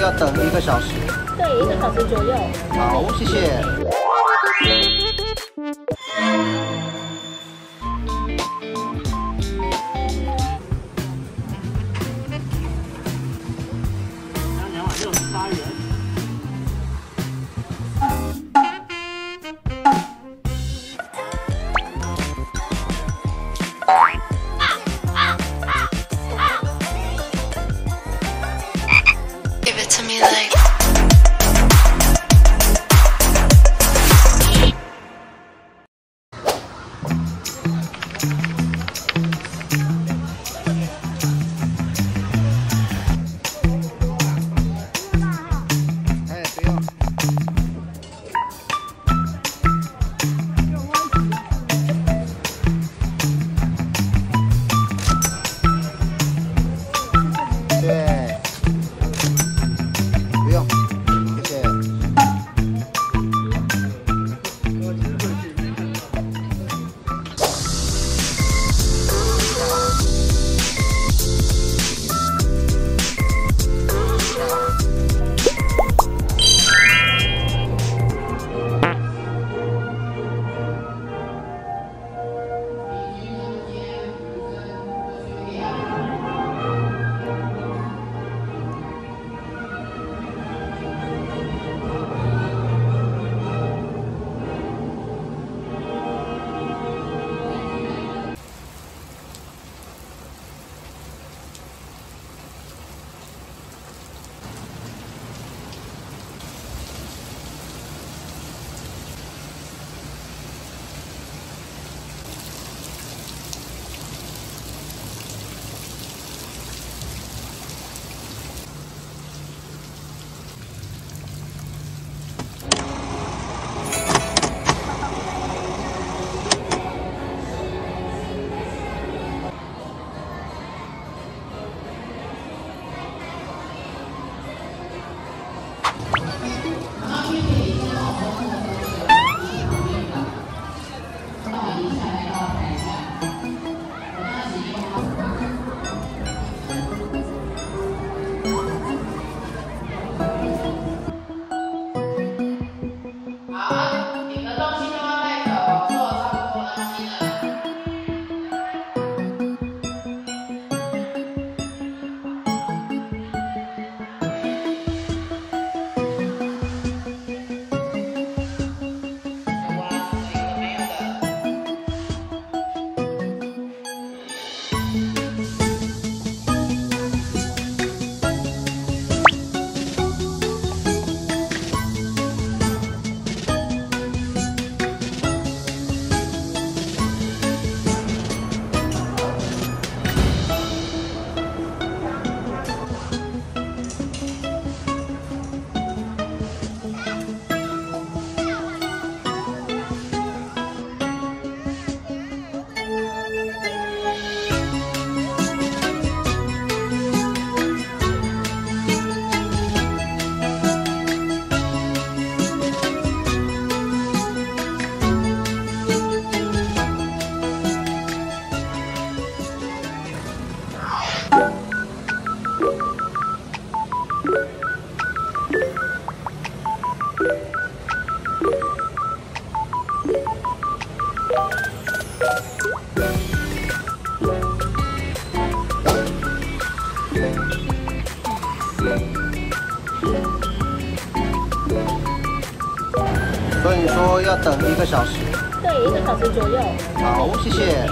要等1个小时。对，1个小时左右。好，谢谢。268元。 所以说要等1个小时。对，1个小时左右。好，谢谢。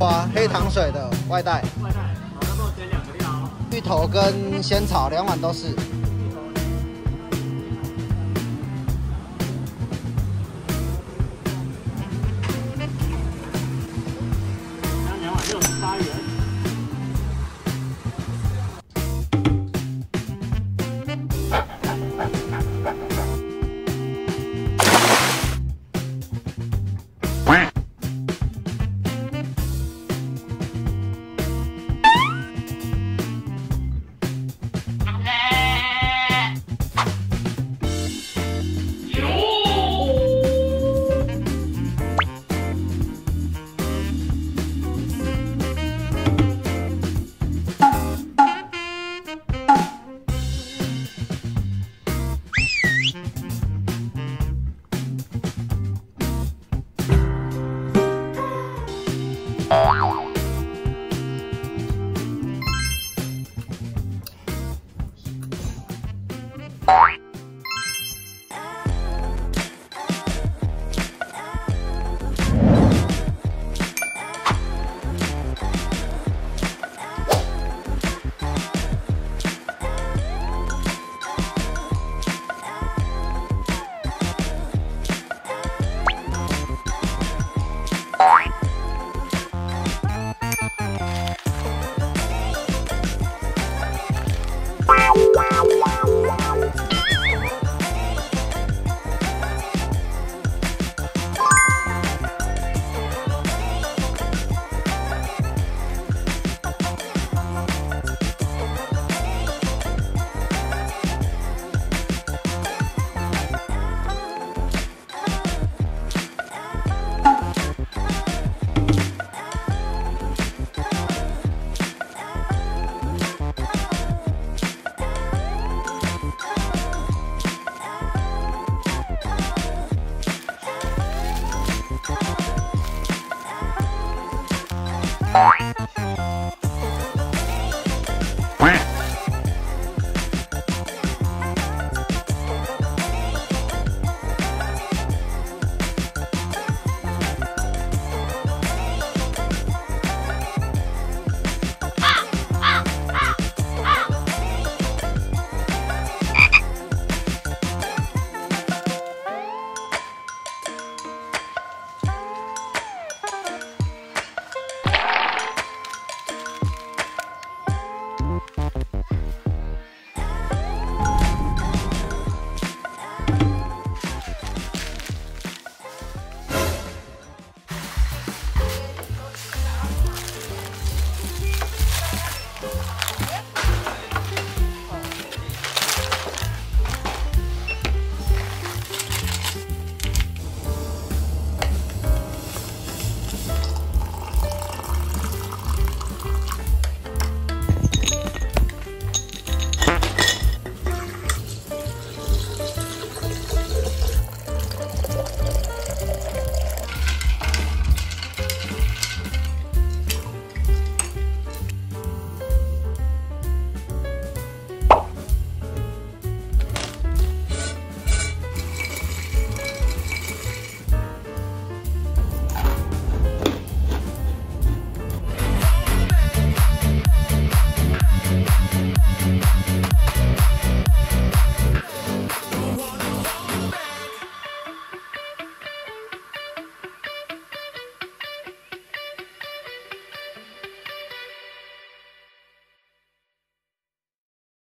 哇，黑糖水的外带，好，那我点两个料哦。芋头跟仙草两碗都是。两碗68元。Bye.